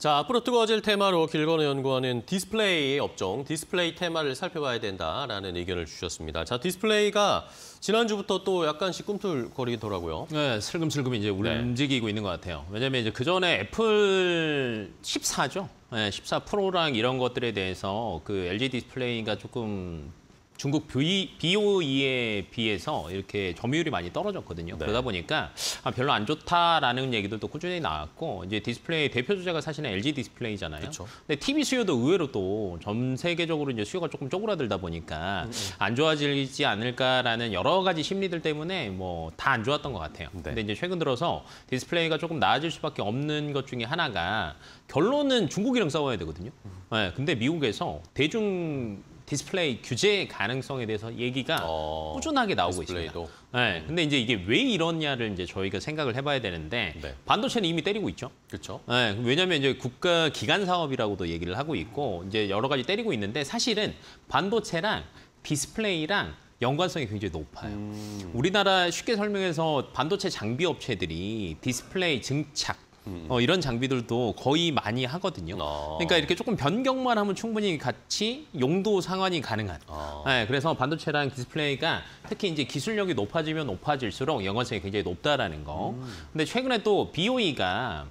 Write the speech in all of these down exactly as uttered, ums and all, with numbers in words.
자, 앞으로 뜨거워질 테마로 길건우 연구원은 디스플레이 업종, 디스플레이 테마를 살펴봐야 된다라는 의견을 주셨습니다. 자, 디스플레이가 지난주부터 또 약간씩 꿈틀거리더라고요. 네, 슬금슬금 이제 우리 네. 움직이고 있는 것 같아요. 왜냐면 이제 그 전에 애플 십사죠. 네, 십사 프로랑 이런 것들에 대해서 그 엘지 디스플레이가 조금 중국 비오이에 비해서 이렇게 점유율이 많이 떨어졌거든요. 네. 그러다 보니까 아, 별로 안 좋다라는 얘기들도 꾸준히 나왔고, 이제 디스플레이 대표 주자가 사실은 엘지 디스플레이잖아요. 그쵸. 근데 티비 수요도 의외로 또 전 세계적으로 이제 수요가 조금 쪼그라들다 보니까 음, 음. 안 좋아지지 않을까라는 여러 가지 심리들 때문에 뭐 다 안 좋았던 것 같아요. 네. 근데 이제 최근 들어서 디스플레이가 조금 나아질 수밖에 없는 것 중에 하나가, 결론은 중국이랑 싸워야 되거든요. 음. 네, 근데 미국에서 대중 디스플레이 규제 가능성에 대해서 얘기가 어, 꾸준하게 나오고 디스플레이도. 있습니다. 네, 근데 이제 이게 왜 이러냐를 이제 저희가 생각을 해봐야 되는데, 네. 반도체는 이미 때리고 있죠. 그렇죠. 네, 왜냐하면 이제 국가 기관 사업이라고도 얘기를 하고 있고, 이제 여러 가지 때리고 있는데, 사실은 반도체랑 디스플레이랑 연관성이 굉장히 높아요. 음. 우리나라 쉽게 설명해서 반도체 장비 업체들이 디스플레이 증착, 어, 이런 장비들도 거의 많이 하거든요. 아. 그러니까 이렇게 조금 변경만 하면 충분히 같이 용도 상환이 가능한. 아. 네, 그래서 반도체랑 디스플레이가 특히 이제 기술력이 높아지면 높아질수록 연관성이 굉장히 높다라는 거. 음. 근데 최근에 또 비오이가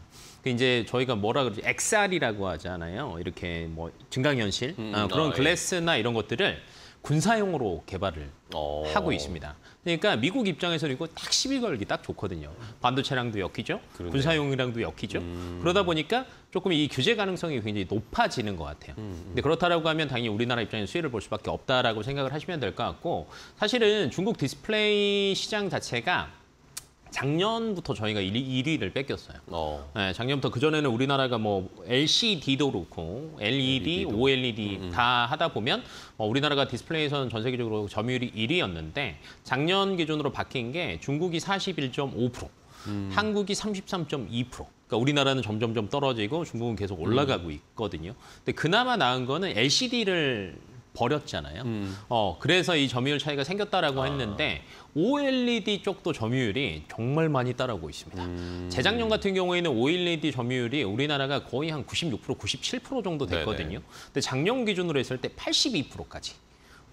이제 저희가 뭐라 그러지, 엑스알이라고 하잖아요. 이렇게 뭐 증강현실 음. 어, 그런 아, 글래스나 예. 이런 것들을 군사용으로 개발을 오. 하고 있습니다. 그러니까 미국 입장에서는 이거 딱 시비 걸기 딱 좋거든요. 반도체랑도 엮이죠. 그러네요. 군사용이랑도 엮이죠. 음. 그러다 보니까 조금 이 규제 가능성이 굉장히 높아지는 것 같아요. 음, 음. 근데 그렇다라고 하면 당연히 우리나라 입장에서 수혜를 볼 수밖에 없다라고 생각을 하시면 될 것 같고, 사실은 중국 디스플레이 시장 자체가 작년부터 저희가 일 위를 뺏겼어요. 어. 네, 작년부터. 그전에는 우리나라가 뭐 엘씨디도 그렇고 엘이디, 엘이디도. 오엘이디 음, 음. 다 하다 보면 어, 우리나라가 디스플레이에서는 전 세계적으로 점유율이 일 위였는데 작년 기준으로 바뀐 게 중국이 사십일 점 오 퍼센트, 음. 한국이 삼십삼 점 이 퍼센트. 그러니까 우리나라는 점점점 떨어지고 중국은 계속 올라가고 음. 있거든요. 근데 그나마 나은 거는 엘씨디를 버렸잖아요. 음. 어, 그래서 이 점유율 차이가 생겼다라고 아. 했는데 오엘이디 쪽도 점유율이 정말 많이 따라오고 있습니다. 음. 재작년 같은 경우에는 오엘이디 점유율이 우리나라가 거의 한 구십육 퍼센트, 구십칠 퍼센트 정도 됐거든요. 네네. 근데 작년 기준으로 했을 때 팔십이 퍼센트까지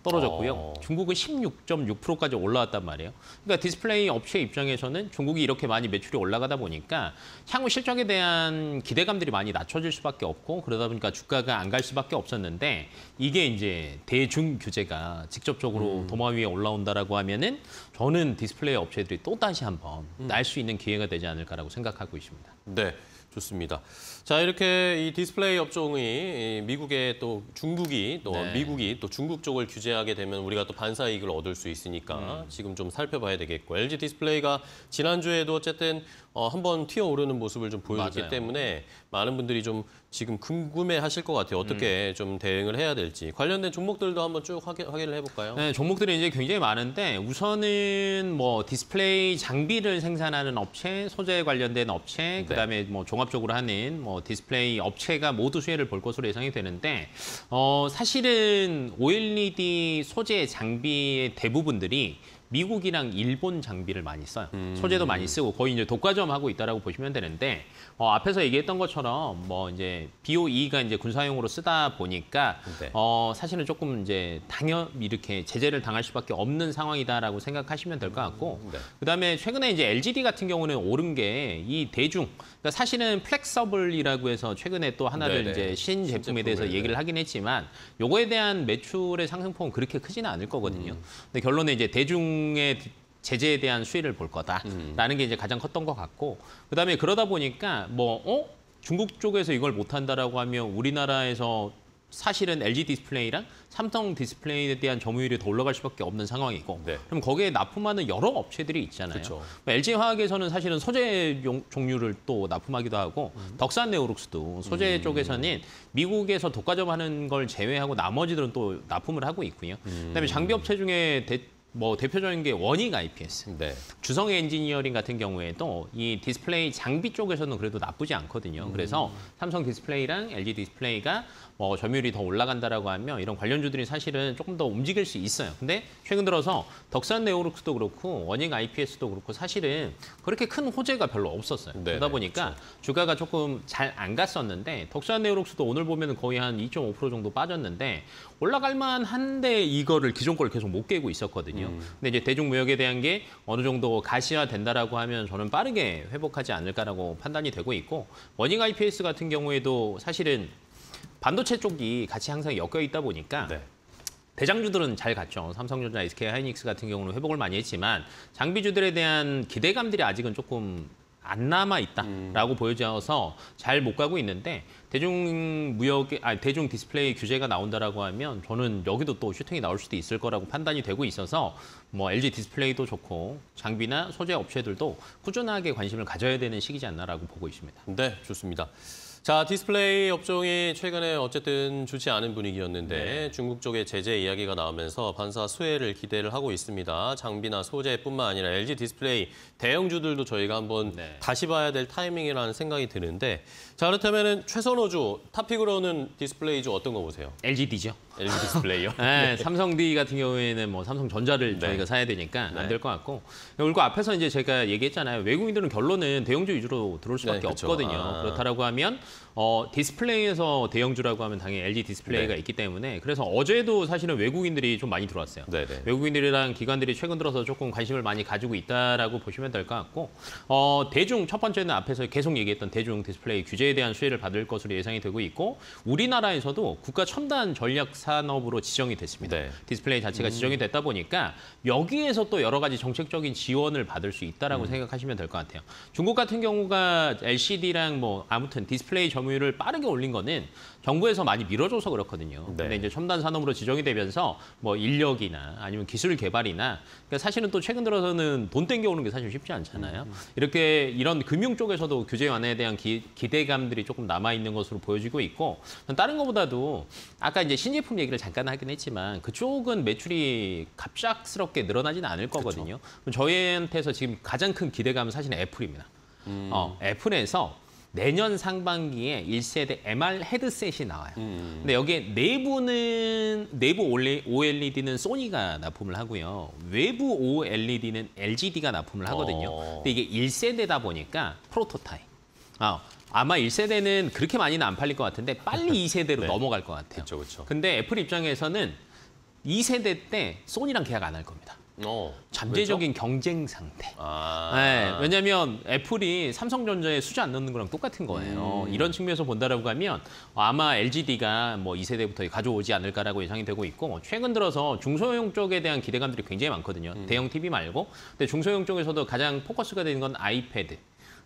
떨어졌고요. 어. 중국은 십육 점 육 퍼센트까지 올라왔단 말이에요. 그러니까 디스플레이 업체 입장에서는 중국이 이렇게 많이 매출이 올라가다 보니까 향후 실적에 대한 기대감들이 많이 낮춰질 수밖에 없고, 그러다 보니까 주가가 안 갈 수밖에 없었는데, 이게 이제 대중 규제가 직접적으로 음. 도마 위에 올라온다라고 하면은 저는 디스플레이 업체들이 또 다시 한번 음. 날 수 있는 기회가 되지 않을까라고 생각하고 있습니다. 네. 좋습니다. 자, 이렇게 이 디스플레이 업종이 미국에 또 중국이 또 네. 미국이 또 중국 쪽을 규제하게 되면 우리가 또 반사 이익을 얻을 수 있으니까 음. 지금 좀 살펴봐야 되겠고, 엘지 디스플레이가 지난주에도 어쨌든 어, 한번 튀어오르는 모습을 좀 보여줬기 맞아요. 때문에 많은 분들이 좀 지금 궁금해하실 것 같아요. 어떻게 음. 좀 대응을 해야 될지. 관련된 종목들도 한번 쭉 확인을 해볼까요? 네, 종목들이 이제 굉장히 많은데, 우선은 뭐 디스플레이 장비를 생산하는 업체, 소재에 관련된 업체, 네. 그다음에 뭐 종합 적으로 하는 뭐 디스플레이 업체가 모두 수혜를 볼 것으로 예상이 되는데, 어, 사실은 오엘이디 소재 장비의 대부분들이 미국이랑 일본 장비를 많이 써요. 음. 소재도 많이 쓰고 거의 이제 독과점하고 있다라고 보시면 되는데, 어, 앞에서 얘기했던 것처럼 뭐 이제 비오이가 이제 군사용으로 쓰다 보니까 네. 어, 사실은 조금 이제 당연 이렇게 제재를 당할 수밖에 없는 상황이다라고 생각하시면 될 것 같고, 네. 그다음에 최근에 이제 엘지디 같은 경우는 오른 게 이 대중, 그러니까 사실은 플렉서블이라고 해서 최근에 또 하나를 네네. 이제 신제품에 대해서 네네. 얘기를 하긴 했지만 요거에 대한 매출의 상승폭은 그렇게 크지는 않을 거거든요. 음. 근데 결론은 이제 대중 의 제재에 대한 수혜를 볼 거다라는 음. 게 이제 가장 컸던 것 같고, 그다음에 그러다 보니까 뭐 어? 중국 쪽에서 이걸 못 한다라고 하면 우리나라에서 사실은 엘지 디스플레이랑 삼성 디스플레이에 대한 점유율이 더 올라갈 수밖에 없는 상황이고, 네. 그럼 거기에 납품하는 여러 업체들이 있잖아요. 그쵸. 엘지 화학에서는 사실은 소재 용, 종류를 또 납품하기도 하고, 음. 덕산 네오룩스도 소재 음. 쪽에서는 미국에서 독과점하는 걸 제외하고 나머지들은 또 납품을 하고 있고요. 음. 그다음에 장비 업체 중에 대, 뭐 대표적인 게 원익 아이피에스. 네. 주성 엔지니어링 같은 경우에도 이 디스플레이 장비 쪽에서는 그래도 나쁘지 않거든요. 음. 그래서 삼성 디스플레이랑 엘지 디스플레이가 뭐 점유율이 더 올라간다라고 하면 이런 관련주들이 사실은 조금 더 움직일 수 있어요. 근데 최근 들어서 덕산 네오룩스도 그렇고 원익 아이피에스도 그렇고 사실은 그렇게 큰 호재가 별로 없었어요. 네. 그러다 보니까 그렇죠. 주가가 조금 잘 안 갔었는데 덕산 네오룩스도 오늘 보면 거의 한 이 점 오 퍼센트 정도 빠졌는데 올라갈만 한데 이거를 기존 걸 계속 못 깨고 있었거든요. 음. 근데 이제 대중무역에 대한 게 어느 정도 가시화된다라고 하면 저는 빠르게 회복하지 않을까라고 판단이 되고 있고 원익 아이피에스 같은 경우에도 사실은 반도체 쪽이 같이 항상 엮여 있다 보니까 네. 대장주들은 잘 갔죠. 삼성전자, 에스케이하이닉스 같은 경우는 회복을 많이 했지만 장비주들에 대한 기대감들이 아직은 조금 안 남아 있다라고 음. 보여져서 잘 못 가고 있는데 대중무역, 아니 대중 디스플레이 규제가 나온다라고 하면 저는 여기도 또 슈팅이 나올 수도 있을 거라고 판단이 되고 있어서 뭐 엘지 디스플레이도 좋고 장비나 소재 업체들도 꾸준하게 관심을 가져야 되는 시기지 않나라고 보고 있습니다. 네, 좋습니다. 자, 디스플레이 업종이 최근에 어쨌든 좋지 않은 분위기였는데 네. 중국 쪽의 제재 이야기가 나오면서 반사 수혜를 기대를 하고 있습니다. 장비나 소재뿐만 아니라 엘지 디스플레이 대형주들도 저희가 한번 네. 다시 봐야 될 타이밍이라는 생각이 드는데 자, 그렇다면 최선호주, 탑픽으로는 디스플레이주 어떤 거 보세요? 엘지디죠. 엘지 디스플레이요? 네, 네. 삼성디 같은 경우에는 뭐 삼성전자를 네. 저희가 사야 되니까 네. 안 될 것 같고 그리고 앞에서 이제 제가 얘기했잖아요. 외국인들은 결론은 대형주 위주로 들어올 수밖에 네, 그렇죠. 없거든요. 아. 그렇다라고 하면 어, 디스플레이에서 대형주라고 하면 당연히 엘지 디스플레이가 네. 있기 때문에 그래서 어제도 사실은 외국인들이 좀 많이 들어왔어요. 네네. 외국인들이랑 기관들이 최근 들어서 조금 관심을 많이 가지고 있다라고 보시면 될 것 같고 어, 대중 첫 번째는 앞에서 계속 얘기했던 대중 디스플레이 규제에 대한 수혜를 받을 것으로 예상이 되고 있고 우리나라에서도 국가 첨단 전략 산업으로 지정이 됐습니다. 네. 디스플레이 자체가 음. 지정이 됐다 보니까 여기에서 또 여러 가지 정책적인 지원을 받을 수 있다라고 음. 생각하시면 될 것 같아요. 중국 같은 경우가 엘시디랑 뭐 아무튼 디스플레이 점유율을 빠르게 올린 거는 정부에서 많이 밀어줘서 그렇거든요. 네. 근데 이제 첨단 산업으로 지정이 되면서 뭐 인력이나 아니면 기술 개발이나 그러니까 사실은 또 최근 들어서는 돈 땡겨오는 게 사실 쉽지 않잖아요. 음. 이렇게 이런 금융 쪽에서도 규제 완화에 대한 기, 기대감들이 조금 남아 있는 것으로 보여지고 있고 다른 것보다도 아까 이제 신제품 얘기를 잠깐 하긴 했지만 그쪽은 매출이 갑작스럽게 늘어나지는 않을 거거든요. 그쵸. 저희한테서 지금 가장 큰 기대감은 사실은 애플입니다. 음. 어, 애플에서 내년 상반기에 일 세대 엠알 헤드셋이 나와요. 음. 근데 여기에 내부는 내부 오엘이디는 소니가 납품을 하고요. 외부 오엘이디는 엘지디가 납품을 하거든요. 어. 근데 이게 일 세대다 보니까 프로토타입. 어. 아마 일 세대는 그렇게 많이는 안 팔릴 것 같은데 빨리 이 세대로 네. 넘어갈 것 같아요. 그쵸, 그쵸. 근데 애플 입장에서는 이 세대 때 소니랑 계약 안 할 겁니다. 어, 잠재적인 왜죠? 경쟁 상태. 아 네, 왜냐하면 애플이 삼성전자에 수주 안 넣는 거랑 똑같은 거예요. 음. 이런 측면에서 본다라고 하면 아마 엘지디가 뭐 이 세대부터 가져오지 않을까라고 예상이 되고 있고 최근 들어서 중소형 쪽에 대한 기대감들이 굉장히 많거든요. 음. 대형 티비 말고. 근데 중소형 쪽에서도 가장 포커스가 되는 건 아이패드.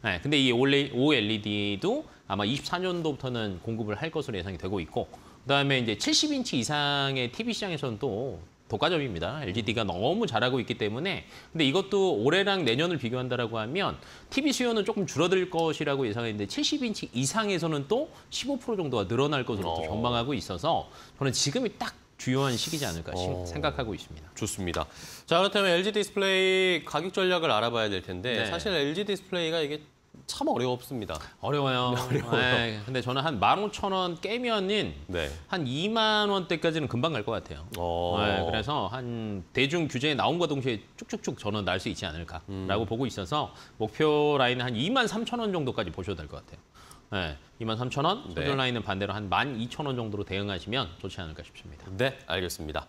네, 근데 이 오엘이디도 아마 이십사 년도부터는 공급을 할 것으로 예상이 되고 있고 그다음에 이제 칠십 인치 이상의 티비 시장에서는 또 독과점입니다. 엘지디가 너무 잘하고 있기 때문에 근데 이것도 올해랑 내년을 비교한다라고 하면 티비 수요는 조금 줄어들 것이라고 예상했는데 칠십 인치 이상에서는 또 십오 퍼센트 정도가 늘어날 것으로 어. 전망하고 있어서 저는 지금이 딱 주요한 시기지 않을까 어. 생각하고 있습니다. 좋습니다. 자, 그렇다면 엘지 디스플레이 가격 전략을 알아봐야 될 텐데 네. 사실 엘지 디스플레이가 이게 참 어려웠습니다. 어려워요. 어려워요. 네, 근데 저는 한 만 오천 원 깨면은 네. 한 이만 원대까지는 금방 갈 것 같아요. 네, 그래서 한 대중 규제에 나온과 동시에 쭉쭉쭉 저는 날 수 있지 않을까라고 음. 보고 있어서 목표 라인은 한 이만 삼천 원 정도까지 보셔도 될 것 같아요. 네, 이만 삼천 원, 소전 네. 라인은 반대로 한 만 이천 원 정도로 대응하시면 좋지 않을까 싶습니다. 네, 알겠습니다.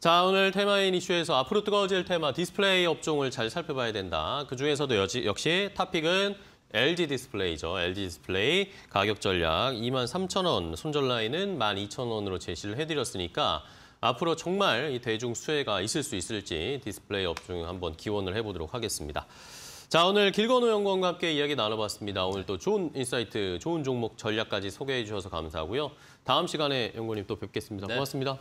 자, 오늘 테마인 이슈에서 앞으로 뜨거워질 테마 디스플레이 업종을 잘 살펴봐야 된다. 그중에서도 여지, 역시 탑픽은 엘지 디스플레이죠. 엘지 디스플레이 가격 전략 이만 삼천 원, 손절 라인은 만 이천 원으로 제시를 해드렸으니까 앞으로 정말 이 대중 수혜가 있을 수 있을지 디스플레이 업종 한번 기원을 해보도록 하겠습니다. 자, 오늘 길건호 연구원과 함께 이야기 나눠봤습니다. 오늘 또 좋은 인사이트, 좋은 종목 전략까지 소개해 주셔서 감사하고요. 다음 시간에 연구원님 또 뵙겠습니다. 네. 고맙습니다.